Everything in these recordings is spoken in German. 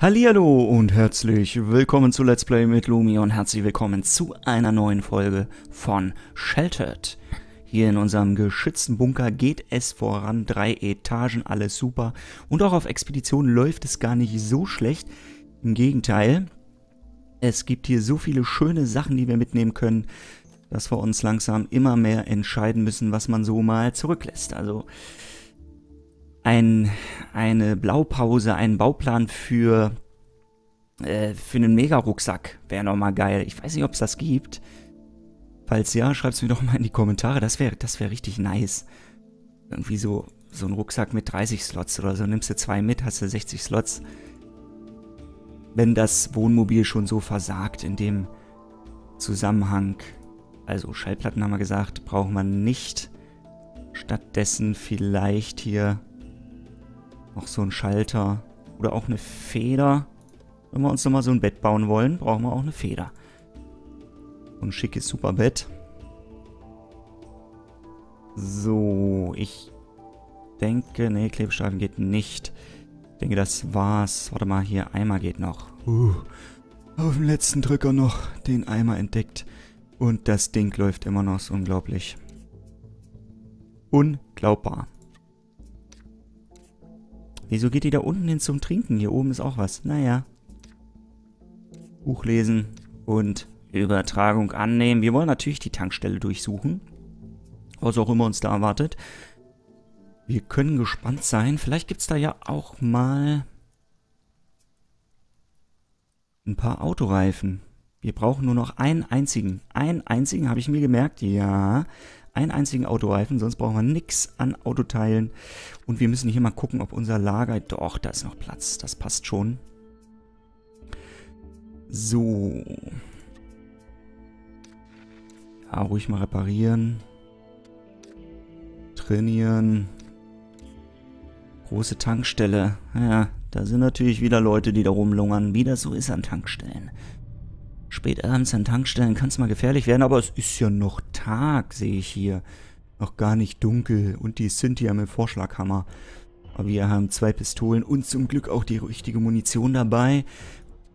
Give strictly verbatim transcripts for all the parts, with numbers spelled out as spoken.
Hallihallo und herzlich willkommen zu Let's Play mit Lumi und herzlich willkommen zu einer neuen Folge von Sheltered. Hier in unserem geschützten Bunker geht es voran, drei Etagen, alles super. Und auch auf Expedition läuft es gar nicht so schlecht, im Gegenteil. Es gibt hier so viele schöne Sachen, die wir mitnehmen können, dass wir uns langsam immer mehr entscheiden müssen, was man so mal zurücklässt. Also Ein, eine Blaupause, einen Bauplan für, äh, für einen Mega-Rucksack wäre nochmal geil. Ich weiß nicht, ob es das gibt. Falls ja, schreibt es mir doch mal in die Kommentare. Das wäre das wär richtig nice. Irgendwie so, so ein Rucksack mit dreißig Slots oder so. Nimmst du zwei mit, hast du sechzig Slots. Wenn das Wohnmobil schon so versagt in dem Zusammenhang. Also Schallplatten haben wir gesagt, braucht man nicht. Stattdessen vielleicht hier noch so ein Schalter oder auch eine Feder. Wenn wir uns nochmal so ein Bett bauen wollen, brauchen wir auch eine Feder. So ein schickes Superbett. So, ich denke, nee, Klebestreifen geht nicht. Ich denke, das war's. Warte mal, hier, Eimer geht noch. Uh, auf dem letzten Drücker noch den Eimer entdeckt. Und das Ding läuft immer noch, ist unglaublich. Unglaubbar. Wieso geht die da unten hin zum Trinken? Hier oben ist auch was. Naja. Buch lesen und Übertragung annehmen. Wir wollen natürlich die Tankstelle durchsuchen. Was auch immer uns da erwartet. Wir können gespannt sein. Vielleicht gibt es da ja auch mal ein paar Autoreifen. Wir brauchen nur noch einen einzigen. Einen einzigen habe ich mir gemerkt. Ja. Einen einzigen Autoreifen, sonst brauchen wir nichts an Autoteilen. Und wir müssen hier mal gucken, ob unser Lager... Doch, da ist noch Platz. Das passt schon. So. Ja, ruhig mal reparieren. Trainieren. Große Tankstelle. Ja, da sind natürlich wieder Leute, die da rumlungern. Wie das so ist an Tankstellen. Spätabends an Tankstellen kann es mal gefährlich werden, aber es ist ja noch Tag, sehe ich hier. Noch gar nicht dunkel und die Cynthia mit Vorschlaghammer. Aber wir haben zwei Pistolen und zum Glück auch die richtige Munition dabei.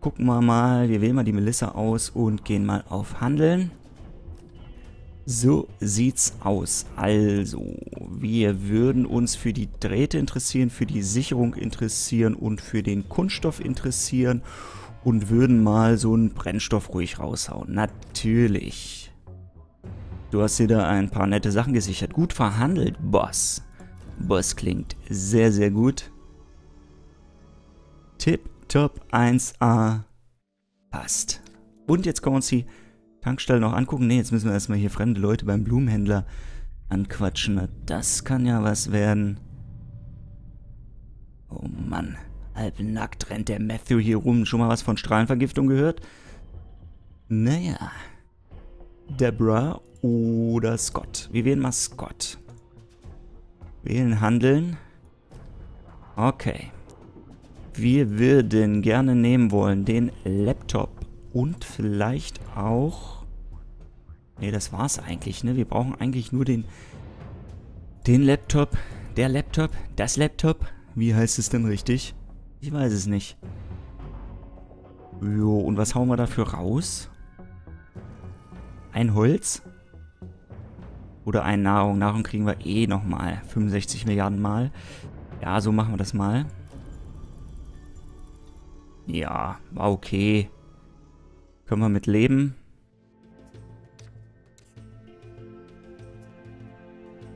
Gucken wir mal, wir wählen mal die Melissa aus und gehen mal auf Handeln. So sieht's aus. Also, wir würden uns für die Drähte interessieren, für die Sicherung interessieren und für den Kunststoff interessieren. Und würden mal so einen Brennstoff ruhig raushauen. Natürlich. Du hast dir da ein paar nette Sachen gesichert. Gut verhandelt, Boss. Boss klingt sehr, sehr gut. Tip, Top, eins A. Passt. Und jetzt können wir uns die Tankstelle noch angucken. Ne, jetzt müssen wir erstmal hier fremde Leute beim Blumenhändler anquatschen. Das kann ja was werden. Oh Mann. Halbnackt rennt der Matthew hier rum. Schon mal was von Strahlenvergiftung gehört? Naja. Deborah oder Scott. Wir wählen mal Scott. Wählen, handeln. Okay. Wir würden gerne nehmen wollen den Laptop. Und vielleicht auch... Ne, das war's eigentlich, ne? Wir brauchen eigentlich nur den... Den Laptop. Der Laptop. Das Laptop. Wie heißt es denn richtig? Ich weiß es nicht. Jo, und was hauen wir dafür raus? Ein Holz? Oder ein Nahrung. Nahrung kriegen wir eh nochmal. fünfundsechzig Milliarden Mal. Ja, so machen wir das mal. Ja, war okay. Können wir mit leben.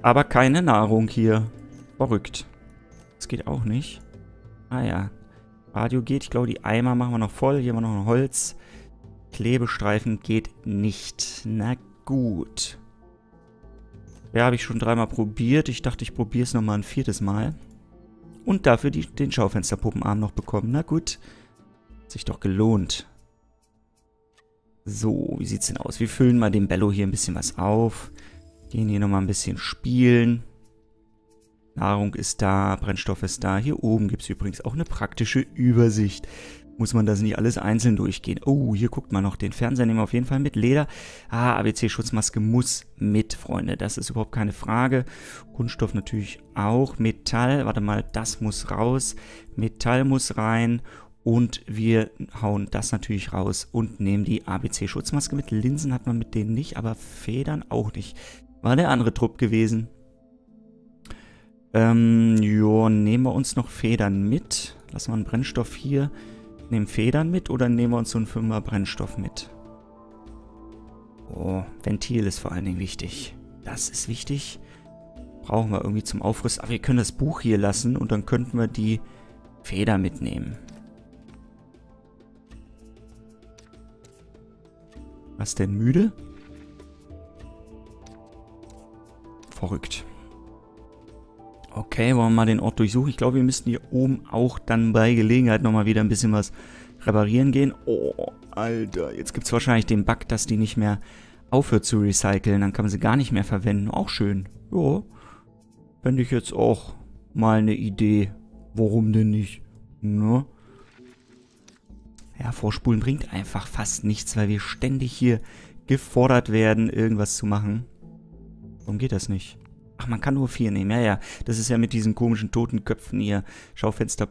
Aber keine Nahrung hier. Verrückt. Das geht auch nicht. Ah ja, Radio geht. Ich glaube, die Eimer machen wir noch voll. Hier haben wir noch ein Holz. Klebestreifen geht nicht. Na gut. Ja, habe ich schon dreimal probiert. Ich dachte, ich probiere es nochmal ein viertes Mal. Und dafür die, den Schaufensterpuppenarm noch bekommen. Na gut. Hat sich doch gelohnt. So, wie sieht's denn aus? Wir füllen mal dem Bello hier ein bisschen was auf. Gehen hier nochmal ein bisschen spielen. Nahrung ist da, Brennstoff ist da. Hier oben gibt es übrigens auch eine praktische Übersicht. Muss man das nicht alles einzeln durchgehen. Oh, hier guckt man noch. Den Fernseher nehmen wir auf jeden Fall mit. Leder. Ah, A B C-Schutzmaske muss mit, Freunde. Das ist überhaupt keine Frage. Kunststoff natürlich auch. Metall, warte mal, das muss raus. Metall muss rein. Und wir hauen das natürlich raus und nehmen die A B C-Schutzmaske mit. Linsen hat man mit denen nicht, aber Federn auch nicht. War der andere Trupp gewesen. Ähm, jo, nehmen wir uns noch Federn mit. Lassen wir einen Brennstoff hier. Nehmen Federn mit oder nehmen wir uns so einen Fünfer Brennstoff mit? Oh, Ventil ist vor allen Dingen wichtig. Das ist wichtig. Brauchen wir irgendwie zum Aufrüsten. Aber wir können das Buch hier lassen und dann könnten wir die Feder mitnehmen. Was denn, müde? Verrückt. Okay, wollen wir mal den Ort durchsuchen. Ich glaube, wir müssten hier oben auch dann bei Gelegenheit nochmal wieder ein bisschen was reparieren gehen. Oh, Alter. Jetzt gibt es wahrscheinlich den Bug, dass die nicht mehr aufhört zu recyceln. Dann kann man sie gar nicht mehr verwenden. Auch schön. Ja, fände ich jetzt auch mal eine Idee. Warum denn nicht? Ne? Ja, vorspulen bringt einfach fast nichts, weil wir ständig hier gefordert werden, irgendwas zu machen. Warum geht das nicht? Ach, man kann nur vier nehmen. Ja, ja. Das ist ja mit diesen komischen Totenköpfen hier. Schaufenster,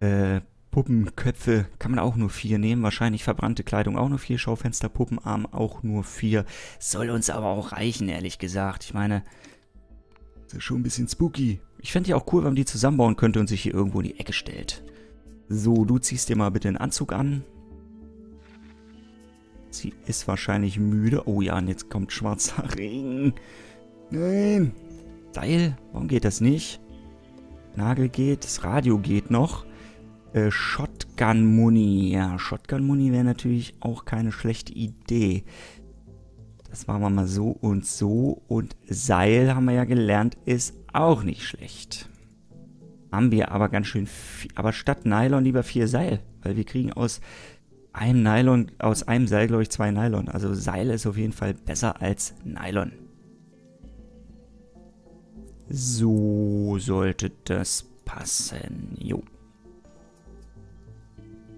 äh, Puppenköpfe kann man auch nur vier nehmen. Wahrscheinlich verbrannte Kleidung auch nur vier. Schaufenster, Puppenarm auch nur vier. Soll uns aber auch reichen, ehrlich gesagt. Ich meine, das ist schon ein bisschen spooky. Ich fände ja auch cool, wenn man die zusammenbauen könnte und sich hier irgendwo in die Ecke stellt. So, du ziehst dir mal bitte einen Anzug an. Sie ist wahrscheinlich müde. Oh ja, und jetzt kommt schwarzer Regen. Nein. Seil. Warum geht das nicht? Nagel geht. Das Radio geht noch. Äh, Shotgun-Muni. Ja, Shotgun-Muni wäre natürlich auch keine schlechte Idee. Das machen wir mal so und so. Und Seil, haben wir ja gelernt, ist auch nicht schlecht. Haben wir aber ganz schön viel. Aber statt Nylon lieber vier Seil. Weil wir kriegen aus einem Nylon, aus einem Seil, glaube ich, zwei Nylon. Also Seil ist auf jeden Fall besser als Nylon. So sollte das passen. Jo.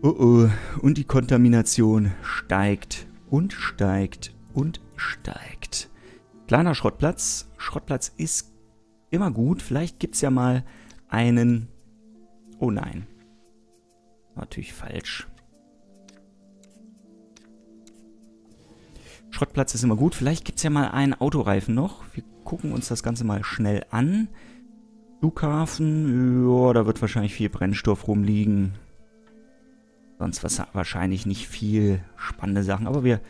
Oh oh. Und die Kontamination steigt und steigt und steigt. Kleiner Schrottplatz. Schrottplatz ist immer gut. Vielleicht gibt es ja mal einen... Oh nein. Natürlich falsch. Schrottplatz ist immer gut. Vielleicht gibt es ja mal einen Autoreifen noch. Wir gucken uns das Ganze mal schnell an. Flughafen. Ja, da wird wahrscheinlich viel Brennstoff rumliegen. Sonst was wahrscheinlich nicht viel spannende Sachen. Aber wir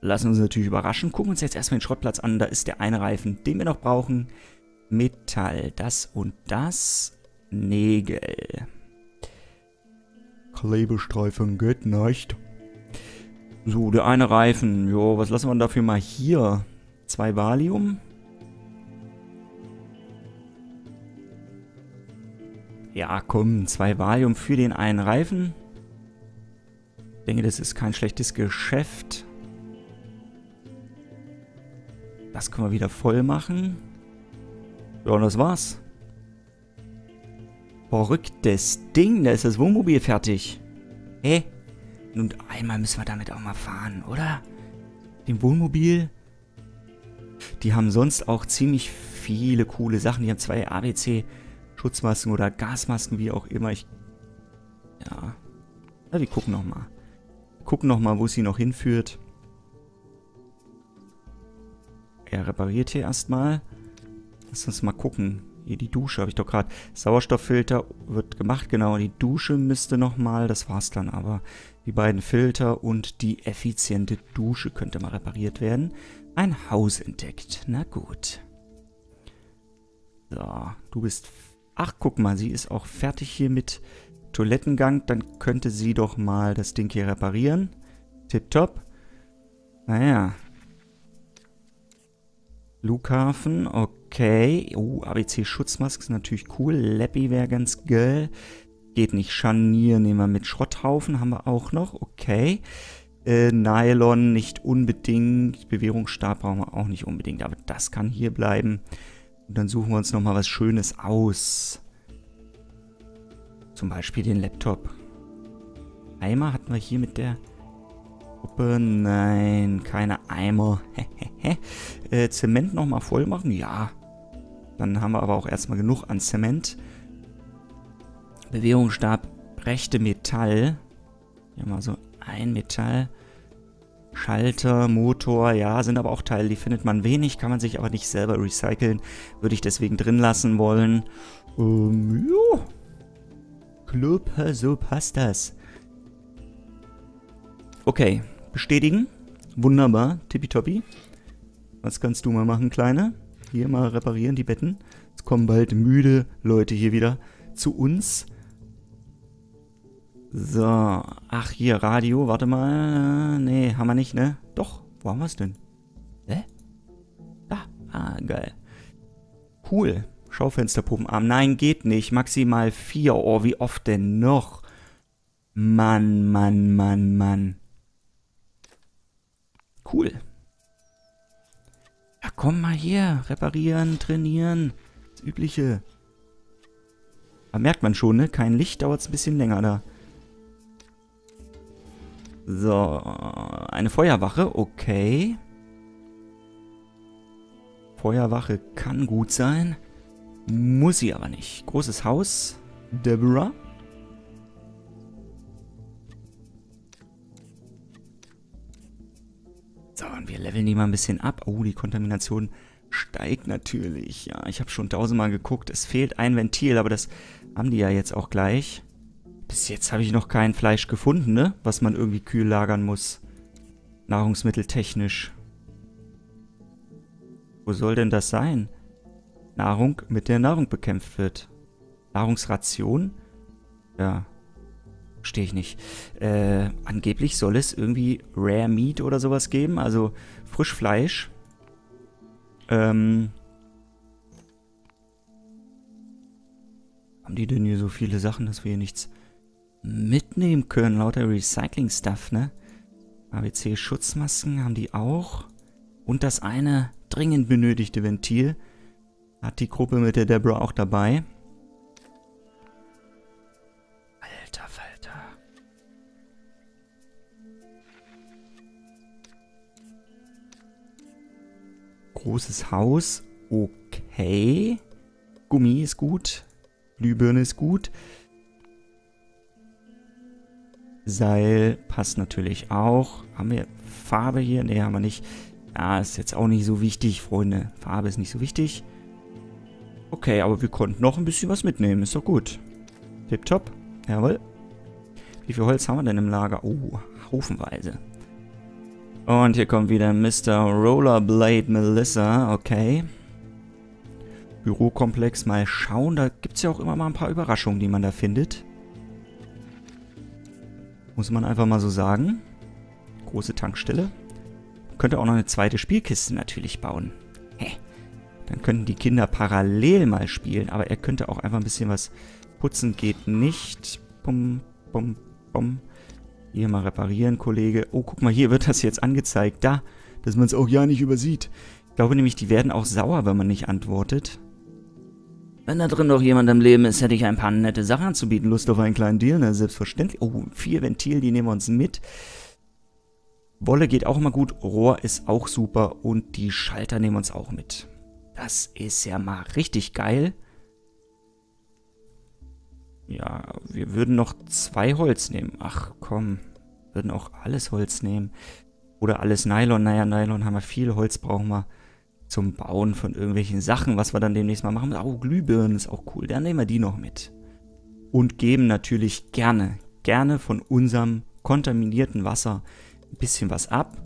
lassen uns natürlich überraschen. Gucken uns jetzt erstmal den Schrottplatz an. Da ist der eine Reifen, den wir noch brauchen. Metall. Das und das. Nägel. Klebestreifen geht nicht. So, der eine Reifen. Jo, was lassen wir dafür mal hier? Zwei Valium. Ja, komm, zwei Valium für den einen Reifen. Ich denke, das ist kein schlechtes Geschäft. Das können wir wieder voll machen. Ja, und das war's. Verrücktes Ding, da ist das Wohnmobil fertig. Hä? Und einmal müssen wir damit auch mal fahren, oder? Dem Wohnmobil. Die haben sonst auch ziemlich viele coole Sachen. Die haben zwei A B C-Schutzmasken oder Gasmasken, wie auch immer. Ich ja. ja, wir gucken nochmal. Gucken nochmal, wo sie noch hinführt. Er repariert hier erstmal. Lass uns mal gucken. Hier die Dusche habe ich doch gerade. Sauerstofffilter wird gemacht, genau. Die Dusche müsste nochmal, das war's dann aber. Die beiden Filter und die effiziente Dusche könnte mal repariert werden. Ein Haus entdeckt, na gut. So, du bist... Ach, guck mal, sie ist auch fertig hier mit Toilettengang. Dann könnte sie doch mal das Ding hier reparieren. Tipptopp. Naja. Flughafen, okay. Okay, oh, A B C-Schutzmaske ist natürlich cool. Lappy wäre ganz geil. Geht nicht. Scharnier nehmen wir mit. Schrotthaufen haben wir auch noch. Okay. Äh, Nylon nicht unbedingt. Bewährungsstab brauchen wir auch nicht unbedingt. Aber das kann hier bleiben. Und dann suchen wir uns nochmal was Schönes aus. Zum Beispiel den Laptop. Eimer hatten wir hier mit der... Gruppe. Nein, keine Eimer. äh, Zement nochmal voll machen? Ja. Dann haben wir aber auch erstmal genug an Zement. Bewährungsstab rechte Metall. Hier mal so ein Metall. Schalter, Motor, ja, sind aber auch Teile, die findet man wenig, kann man sich aber nicht selber recyceln. Würde ich deswegen drin lassen wollen. Ähm, jo. Club, so passt das. Okay, bestätigen. Wunderbar, tippitoppi. Was kannst du mal machen, Kleine? Hier mal reparieren, die Betten. Jetzt kommen bald müde Leute hier wieder zu uns. So, ach hier, Radio, warte mal. Nee, haben wir nicht, ne? Doch, wo haben wir es denn? Hä? Da, ah, geil. Cool, Schaufensterpuppenarm. Nein, geht nicht, maximal vier. Oh, wie oft denn noch? Mann, Mann, Mann, Mann. Cool. Ja, komm mal hier, reparieren, trainieren, das Übliche. Da merkt man schon, ne? Kein Licht, dauert es ein bisschen länger da. So, eine Feuerwache, okay. Feuerwache kann gut sein, muss sie aber nicht. Großes Haus, Deborah. So, und wir leveln die mal ein bisschen ab. Oh, die Kontamination steigt natürlich. Ja, ich habe schon tausendmal geguckt, es fehlt ein Ventil, aber das haben die ja jetzt auch gleich. Bis jetzt habe ich noch kein Fleisch gefunden, ne? Was man irgendwie kühl lagern muss. Nahrungsmitteltechnisch. Wo soll denn das sein? Nahrung, mit der Nahrung bekämpft wird. Nahrungsration? Ja. Verstehe ich nicht. Äh, angeblich soll es irgendwie Rare Meat oder sowas geben. Also Frischfleisch. Ähm... Haben die denn hier so viele Sachen, dass wir hier nichts mitnehmen können? Lauter Recycling-Stuff, ne? A B C-Schutzmasken haben die auch. Und das eine dringend benötigte Ventil hat die Gruppe mit der Deborah auch dabei. Alter Falter. Großes Haus. Okay. Gummi ist gut. Glühbirne ist gut. Seil passt natürlich auch. Haben wir Farbe hier? Ne, haben wir nicht. Ja, ist jetzt auch nicht so wichtig, Freunde. Farbe ist nicht so wichtig. Okay, aber wir konnten noch ein bisschen was mitnehmen. Ist doch gut. Tipptopp. Jawohl. Wie viel Holz haben wir denn im Lager? Oh, haufenweise. Und hier kommt wieder Mister Rollerblade Melissa. Okay. Bürokomplex, mal schauen. Da gibt es ja auch immer mal ein paar Überraschungen, die man da findet. Muss man einfach mal so sagen. Große Tankstelle. Könnte auch noch eine zweite Spielkiste natürlich bauen. Hä? Dann könnten die Kinder parallel mal spielen. Aber er könnte auch einfach ein bisschen was putzen. Geht nicht. Bum, bum, bum. Hier mal reparieren, Kollege. Oh, guck mal, hier wird das jetzt angezeigt. Da, dass man es auch ja nicht übersieht. Ich glaube nämlich, die werden auch sauer, wenn man nicht antwortet. Wenn da drin noch jemand am Leben ist, hätte ich ein paar nette Sachen anzubieten. Lust auf einen kleinen Deal, ne? Selbstverständlich. Oh, vier Ventil, die nehmen wir uns mit. Wolle geht auch immer gut. Rohr ist auch super. Und die Schalter nehmen wir uns auch mit. Das ist ja mal richtig geil. Ja, wir würden noch zwei Holz nehmen. Ach komm, wir würden auch alles Holz nehmen. Oder alles Nylon. Naja, Nylon haben wir viel. Holz brauchen wir zum Bauen von irgendwelchen Sachen, was wir dann demnächst mal machen. Oh, Glühbirnen ist auch cool. Dann nehmen wir die noch mit. Und geben natürlich gerne, gerne von unserem kontaminierten Wasser ein bisschen was ab.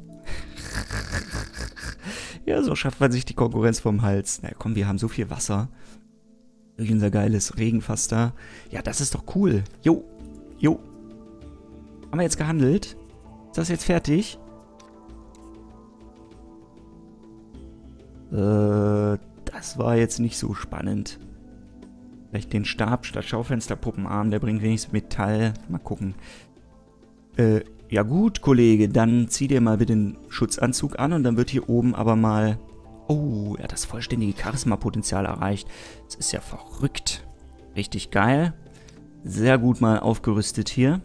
Ja, so schafft man sich die Konkurrenz vom Hals. Na komm, wir haben so viel Wasser. Durch unser geiles Regenfass da. Ja, das ist doch cool. Jo, jo. Haben wir jetzt gehandelt? Ist das jetzt fertig? Das war jetzt nicht so spannend. Vielleicht den Stab statt Schaufensterpuppenarm, der bringt wenigstens Metall. Mal gucken. Äh, ja gut, Kollege, dann zieh dir mal bitte den Schutzanzug an und dann wird hier oben aber mal... Oh, er hat das vollständige Charisma-Potenzial erreicht. Das ist ja verrückt. Richtig geil. Sehr gut mal aufgerüstet hier.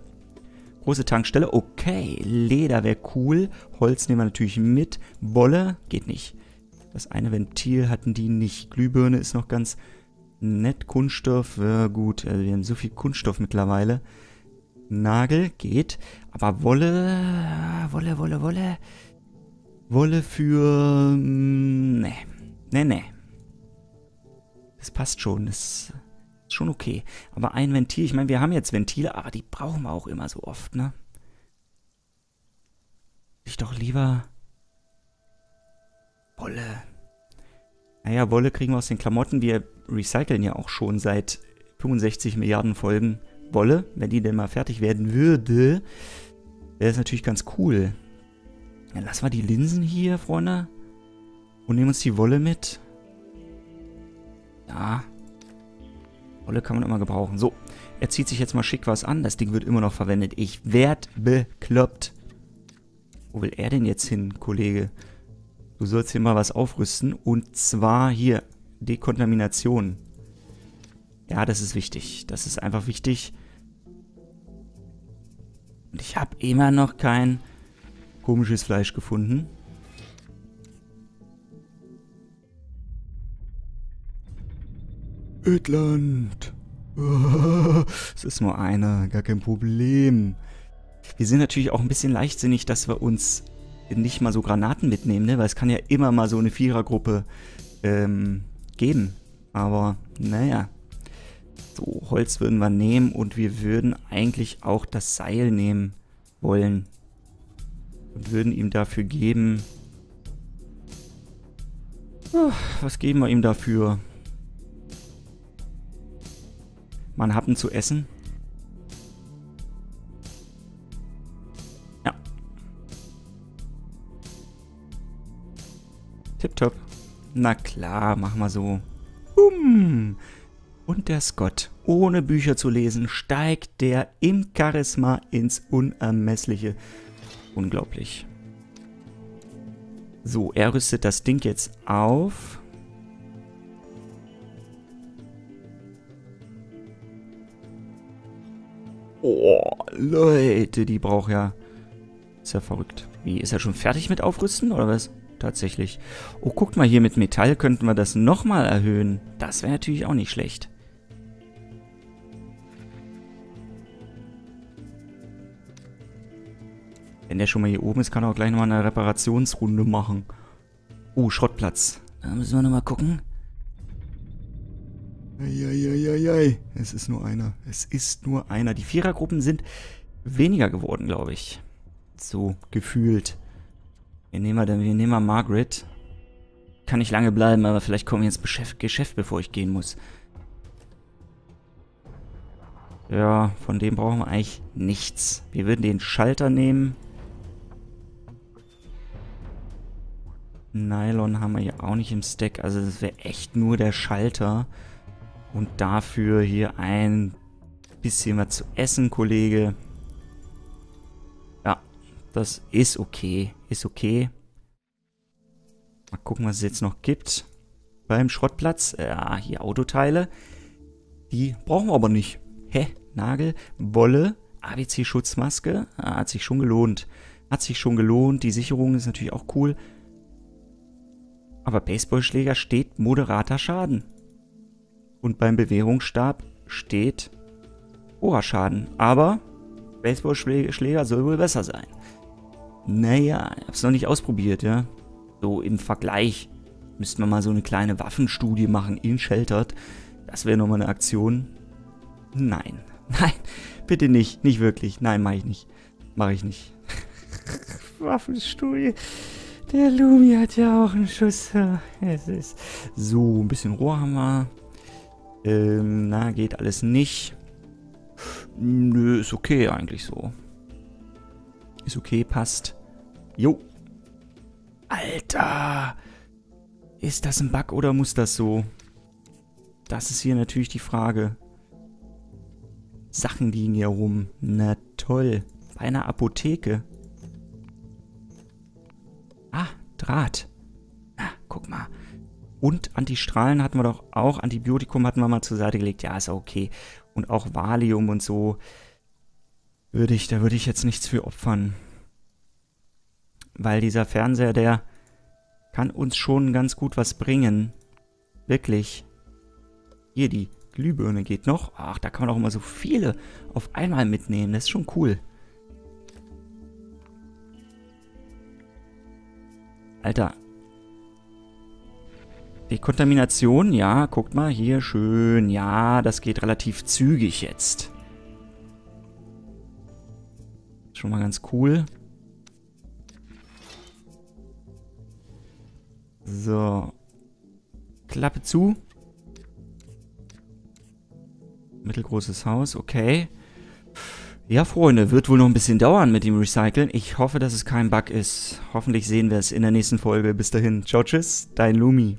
Große Tankstelle, okay. Leder wäre cool. Holz nehmen wir natürlich mit. Wolle geht nicht. Das eine Ventil hatten die nicht. Glühbirne ist noch ganz nett. Kunststoff, ja gut, also wir haben so viel Kunststoff mittlerweile. Nagel geht. Aber Wolle, Wolle, Wolle, Wolle. Wolle für... Nee, nee, nee. Das passt schon, das ist schon okay. Aber ein Ventil, ich meine, wir haben jetzt Ventile, aber die brauchen wir auch immer so oft, ne? Ich doch lieber... Wolle. Naja, Wolle kriegen wir aus den Klamotten. Wir recyceln ja auch schon seit fünfundsechzig Milliarden Folgen Wolle. Wenn die denn mal fertig werden würde, wäre es natürlich ganz cool. Dann lassen wir die Linsen hier, Freunde. Und nehmen uns die Wolle mit. Ja. Wolle kann man immer gebrauchen. So, er zieht sich jetzt mal schick was an. Das Ding wird immer noch verwendet. Ich werd bekloppt. Wo will er denn jetzt hin, Kollege? Du sollst hier mal was aufrüsten. Und zwar hier, Dekontamination. Ja, das ist wichtig. Das ist einfach wichtig. Und ich habe immer noch kein komisches Fleisch gefunden. Ödland. Es ist nur einer, gar kein Problem. Wir sind natürlich auch ein bisschen leichtsinnig, dass wir uns nicht mal so Granaten mitnehmen, ne? Weil es kann ja immer mal so eine Vierergruppe ähm, geben. Aber, naja. So, Holz würden wir nehmen und wir würden eigentlich auch das Seil nehmen wollen. Und würden ihm dafür geben... Oh, was geben wir ihm dafür? Mal einen Happen zu essen. Tipptopp. Na klar, machen wir so. Boom. Und der Scott, ohne Bücher zu lesen, steigt der im Charisma ins Unermessliche. Unglaublich. So, er rüstet das Ding jetzt auf. Oh, Leute, die braucht ja... Ist ja verrückt. Wie, ist er schon fertig mit Aufrüsten, oder was? Tatsächlich. Oh, guckt mal, hier mit Metall könnten wir das nochmal erhöhen. Das wäre natürlich auch nicht schlecht. Wenn der schon mal hier oben ist, kann er auch gleich nochmal eine Reparationsrunde machen. Oh, Schrottplatz. Da müssen wir nochmal gucken. Eieieiei. Es ist nur einer. Es ist nur einer. Die Vierergruppen sind weniger geworden, glaube ich. So gefühlt. Wir nehmen mal, wir nehmen mal Margaret. Kann nicht lange bleiben, aber vielleicht kommen wir ins Geschäft, bevor ich gehen muss. Ja, von dem brauchen wir eigentlich nichts. Wir würden den Schalter nehmen. Nylon haben wir ja auch nicht im Stack. Also das wäre echt nur der Schalter. Und dafür hier ein bisschen was zu essen, Kollege. Das ist okay. Ist okay. Mal gucken, was es jetzt noch gibt. Beim Schrottplatz. Ja, hier Autoteile. Die brauchen wir aber nicht. Hä? Nagel, Wolle, A B C-Schutzmaske. Ah, hat sich schon gelohnt. Hat sich schon gelohnt. Die Sicherung ist natürlich auch cool. Aber Baseballschläger steht moderater Schaden. Und beim Bewährungsstab steht hoher Schaden. Aber Baseballschläger soll wohl besser sein. Naja, ich hab's noch nicht ausprobiert, ja. So im Vergleich müssten wir mal so eine kleine Waffenstudie machen in Sheltered. Das wäre nochmal eine Aktion. Nein, nein, bitte nicht, nicht wirklich. Nein, mache ich nicht, mache ich nicht. Waffenstudie. Der Lumi hat ja auch einen Schuss. Es ist so ein bisschen Rohrhammer. Ähm, na, geht alles nicht. Nö, ist okay eigentlich so. Ist okay, passt. Jo. Alter! Ist das ein Bug oder muss das so? Das ist hier natürlich die Frage. Sachen liegen hier rum. Na toll. Bei einer Apotheke. Ah, Draht. Ah, guck mal. Und Antistrahlen hatten wir doch auch. Antibiotikum hatten wir mal zur Seite gelegt. Ja, ist okay. Und auch Valium und so. Würde ich, da würde ich jetzt nichts für opfern. Weil dieser Fernseher, der kann uns schon ganz gut was bringen. Wirklich. Hier die Glühbirne geht noch. Ach, da kann man auch immer so viele auf einmal mitnehmen. Das ist schon cool. Alter. Die Kontamination, ja, guckt mal, hier schön. Ja, das geht relativ zügig jetzt. Schon mal ganz cool. So. Klappe zu. Mittelgroßes Haus, okay. Ja, Freunde, wird wohl noch ein bisschen dauern mit dem Recyceln. Ich hoffe, dass es kein Bug ist. Hoffentlich sehen wir es in der nächsten Folge. Bis dahin, ciao, tschüss, dein Lumi.